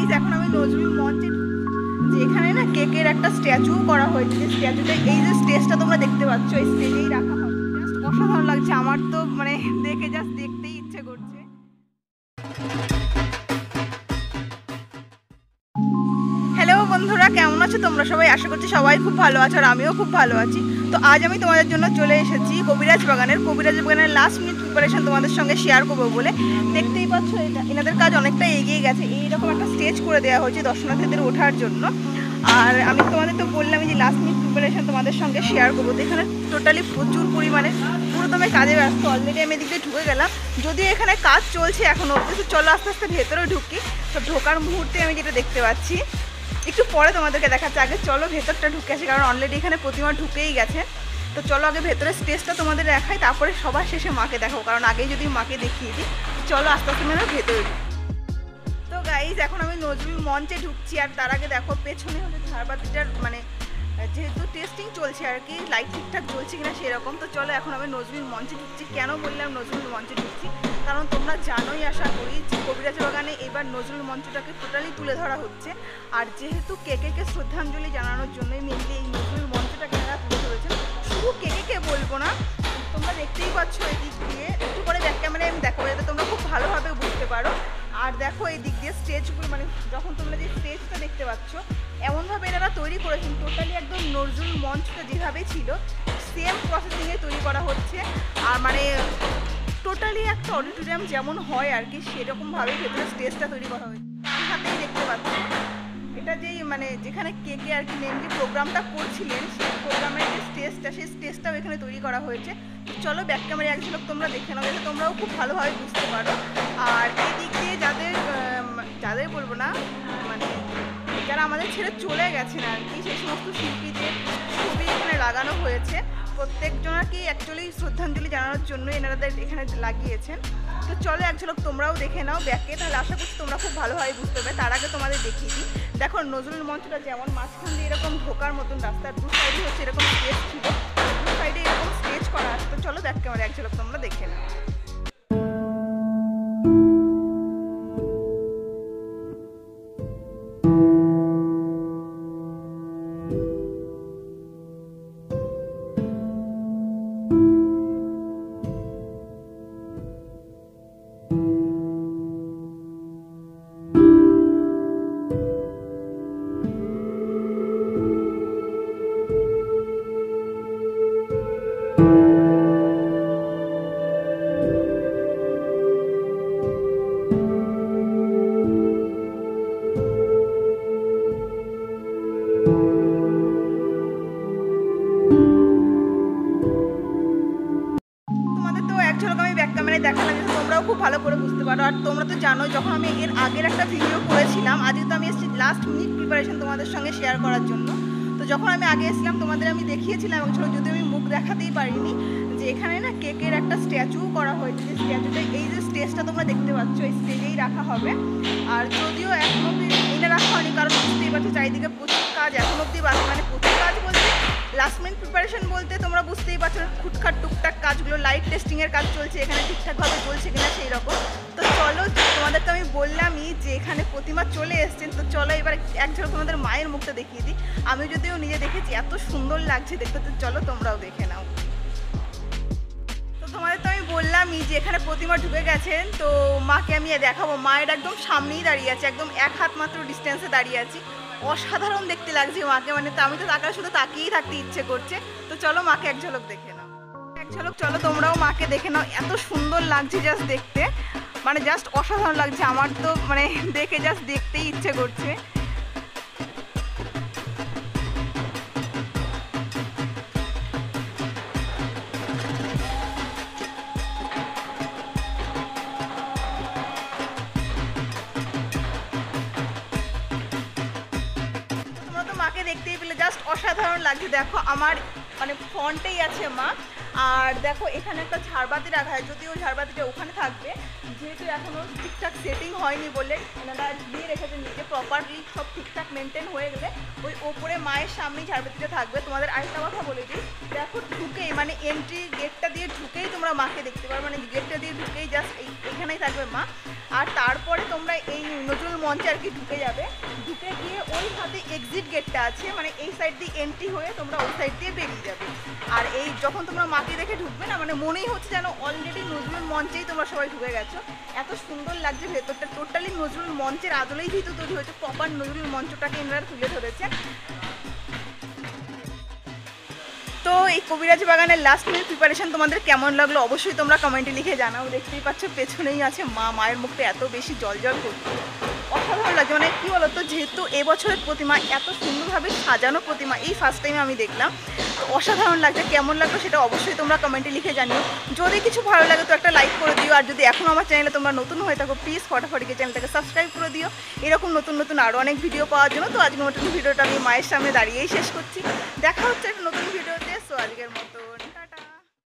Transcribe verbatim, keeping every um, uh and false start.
Guys এখন আমি নজরুল মঞ্চে যেখানে না কেকের একটা স্ট্যাচু করা হয়েছে, যে স্ট্যাচুটা এই যে স্টেজটা তোমরা দেখতে পাচ্ছ এই স্টেজেই রাখা হবে। জাস্ট অসাধারণ লাগছে আমার তো, মানে দেখে জাস্ট দেখতেই ইচ্ছে করছে। হ্যালো বন্ধুরা, কেমন আছো তোমরা সবাই? আশা করছি সবাই খুব ভালো আছো আর আমিও খুব ভালো আছি। তো আজ আমি তোমাদের জন্য চলে এসেছি কবিরাজ বাগানের কবিরাজ বাগানের লাস্ট মিনিট প্রিপারেশন তোমাদের সঙ্গে শেয়ার করবো বলে। দেখতেই পাচ্ছ এটা এনাদের কাজ অনেকটা এগিয়ে গেছে, এইরকম একটা স্টেজ করে দেওয়া হয়েছে দর্শনার্থীদের ওঠার জন্য। আর আমি তোমাদের তো বললাম যে লাস্ট মিনিট প্রিপারেশন তোমাদের সঙ্গে শেয়ার করবো। তো এখানে টোটালি প্রচুর পরিমাণে পুরোদমে কাজে ব্যস্ত, অলরেডি আমি এদিকে ঢুকে গেলাম, যদিও এখানে কাজ চলছে এখনও। কিন্তু চলো আস্তে আস্তে ভেতরেও ঢুকি। তো ঢোকার মুহূর্তে আমি যেটা দেখতে পাচ্ছি একটু পরে তোমাদেরকে দেখাচ্ছে, আগে চলো ভেতরটা ঢুকে আসে, কারণ অলরেডি এখানে প্রতিমা ঢুকেই গেছে। তো চলো আগে ভেতরের স্টেজটা তোমাদের দেখাই, তারপরে সবার শেষে মাকে দেখাবো, কারণ আগেই যদি মাকে দেখিয়ে দিই। চলো আস্তে আস্তে মানে ভেতরে। তো গাইজ এখন আমি নজরুল মঞ্চে ঢুকছি, আর তার আগে দেখো পেছনে হলে ঝাড়বাতিটার মানে যেহেতু টেস্টিং চলছে আর কি, লাইট ঠিকঠাক চলছে কিনা সেরকম। তো চলো এখন আমি নজরুল মঞ্চে ঢুকছি। কেন বললাম নজরুল মঞ্চে ঢুকছি? কারণ তোমরা জানোই আশা করি যে কবিরাজ বাগানে এবার নজরুল মঞ্চটাকে টোটালি তুলে ধরা হচ্ছে, আর যেহেতু কেকেকে শ্রদ্ধাঞ্জলি জানানোর জন্যই মেনলি এই নজরুল মঞ্চটাকে তারা তুলে ধরেছেন। শুধু কেকেকে বলবো না, তোমরা দেখতেই পাচ্ছ এই দিক দিয়ে, একটু পরে ব্যাক ক্যামেরায় আমি দেখাবো যাতে তোমরা খুব ভালোভাবে বুঝতে পারো। আর দেখো এই দিক দিয়ে স্টেজগুলো, মানে যখন তোমরা যে স্টেজটা দেখতে পাচ্ছ এমনভাবে এনারা তৈরি করেছেন টোটালি একদম নজরুল মঞ্চটা যেভাবে ছিল সেম প্রসেসিংয়ে তৈরি করা হচ্ছে। আর মানে টোটালি একটা অডিটোরিয়াম যেমন হয় আর কি সেরকমভাবে ভেতরে স্টেজটা তৈরি করা হয়েছে। আমি হাতেই দেখতে পাচ্ছি এটা যেই মানে যেখানে কে কে আর কি মেনলি প্রোগ্রামটা করছিলেন সেই প্রোগ্রামের যে স্টেজটা সেই স্টেজটাও এখানে তৈরি করা হয়েছে। চলো ব্যাক ক্যামেরা এক ঝলক তোমরা দেখে নাও যাতে তোমরাও খুব ভালোভাবে বুঝতে পারো। আর এই দিক দিয়ে যাদের যাদের বলবো না মানে যারা আমাদের ছেড়ে চলে গেছেন আর কি সেই সমস্ত শিল্পীদের ছবি এখানে লাগানো হয়েছে, প্রত্যেকজনকেই অ্যাকচুয়ালি শ্রদ্ধাঞ্জলি জানানোর জন্য এনারাদের এখানে লাগিয়েছেন। তো চলো এক ঝলক তোমরাও দেখে নাও ব্যাকে, তাহলে আশা করছি তোমরা খুব ভালোভাবে বুঝতে পারবে। তার আগে তোমাদের দেখিয়ে দিই, দেখো নজরুল মঞ্চটা যেমন মাঝখান দিয়ে এরকম ঢোকার মতন রাস্তার দু সাইডে হচ্ছে এরকম স্টেজ ছিল, দু সাইডে এরকম স্টেজ করা আছে। তো চলো ব্যাক ক্যামেরা এক ঝলক তোমরা দেখে নাও। আর তোমরা তো জানো যখন আমি এর আগের একটা ভিডিও করেছিলাম, আজকে তো আমি এসেছি লাস্ট মিনিট প্রিপারেশন তোমাদের সঙ্গে শেয়ার করার জন্য। তো যখন আমি আগে এসেছিলাম তোমাদের আমি দেখিয়েছিলাম, যদি আমি মুখ দেখাতেই পারিনি, যে এখানে না কেকের একটা স্ট্যাচু করা হয়েছে, যে স্ট্যাচুটা এই যে স্টেজটা তোমরা দেখতে পাচ্ছ এই স্টেজেই রাখা হবে। আর যদিও এখন অব্দি এটা রাখা হয়নি, কারণ বুঝতেই পারছো চারিদিকে প্রচুর কাজ এখন অব্দি বাকি, মানে প্রচুর কাজ বলতে লাস্ট মিনিট প্রিপারেশন বলতে তোমরা বুঝতেই পারছো খুটখাট টুকটাক কাজগুলো, লাইট টেস্টিংয়ের কাজ চলছে এখানে ঠিকঠাকভাবে চলছে কিনা সেই রকম। তো চলো তোমাদের তো আমি বললামই যে এখানে প্রতিমা চলে এসেছেন। তো চলো এবার একঝলক তোমাদের মায়ের মুখটা দেখিয়ে দিই, আমি যদিও নিজে দেখেছি এত সুন্দর লাগছে দেখতে। তো চলো তোমরাও দেখে নাও। তো তোমাদের তো আমি বললামই যে এখানে প্রতিমা ঢুকে গেছেন, তো মাকে আমি দেখাবো। মায়ের একদম সামনেই দাঁড়িয়ে আছে, একদম এক হাত মাত্র ডিস্টেন্সে দাঁড়িয়ে আছি। অসাধারণ দেখতে লাগছে মাকে, মানে আমি তো তাকার শুধু তাকিয়েই থাকতে ইচ্ছে করছে। তো চলো মাকে এক ঝলক দেখে নাও, এক ঝলক চলো তোমরাও মাকে দেখে নাও। এত সুন্দর লাগছে জাস্ট দেখতে, মানে জাস্ট অসাধারণ লাগছে আমার তো, মানে দেখে জাস্ট দেখতেই ইচ্ছে করছে। তোমরা তো মাকে দেখতেই পেলে, জাস্ট অসাধারণ লাগছে। দেখো আমার মানে ফ্রন্টেই আছে মা। আর দেখো এখানে একটা ঝাড়বাতি রাখা হয়, যদিও ঝাড়বাতিটা ওখানে থাকবে, যেহেতু এখনও ঠিকঠাক সেটিং হয়নি বলে এনারা দিয়ে রেখেছেন নিজে প্রপারলি, সব ঠিকঠাক মেনটেন হয়ে গেলে ওই ওপরে মায়ের সামনেই ঝাড়বাতিটা থাকবে। তোমাদের আরেকটা কথা বলে দিই, দেখো ঢুকেই মানে এন্ট্রি গেটটা দিয়ে ঢুকেই তোমরা মাকে দেখতে পারো, মানে গেটটা দিয়ে ঢুকেই জাস্ট এইখানেই থাকবে মা। আর তারপরে তোমরা এই নজরুল মঞ্চে আর কি ঢুকে যাবে। ঢুকে গিয়ে ওই হাতে এক্সিট গেটটা আছে, মানে এই সাইড দিয়ে এন্ট্রি হয়ে তোমরা ওই সাইড দিয়ে বেরিয়ে যাবে। আর এই যখন তোমরা মাকে দেখে ঢুকবে না, মানে মনেই হচ্ছে যেন অলরেডি নজরুল মঞ্চেই তোমরা সবাই ঢুকে গেছো। এত সুন্দর লাগছে ভেতরটা, টোটালি নজরুল মঞ্চের আদলেই যেহেতু তৈরি হয়েছে, প্রপার নজরুল মঞ্চটাকে এনারা তুলে ধরেছে। তো এই কবিরাজ বাগানের লাস্ট মিনিট প্রিপারেশন তোমাদের কেমন লাগলো অবশ্যই তোমরা কমেন্টে লিখে জানাও। দেখতেই পাচ্ছ পেছনেই আছে মা, মায়ের মুখটা এত বেশি জল জল করছে, অসাধারণ লাগছে। মানে কী বলো তো, যেহেতু এবছরের প্রতিমা এত সুন্দরভাবে সাজানো প্রতিমা এই ফার্স্ট টাইম আমি দেখলাম, অসাধারণ লাগছে। কেমন লাগলো সেটা অবশ্যই তোমরা কমেন্টে লিখে জানিও। যদি কিছু ভালো লাগে তো একটা লাইক করে দিও, আর যদি এখন আমার চ্যানেলে তোমরা নতুন হয়ে থাকো প্লিজ ফটাফট গিয়ে চ্যানেলটাকে সাবস্ক্রাইব করে দিও এরকম নতুন নতুন আরও অনেক ভিডিও পাওয়ার জন্য। তো আজকের মতন ভিডিওটা আমি মায়ের সামনে দাঁড়িয়েই শেষ করছি, দেখা হচ্ছে একটা নতুন ভিডিওতে। সো আজকের মতো।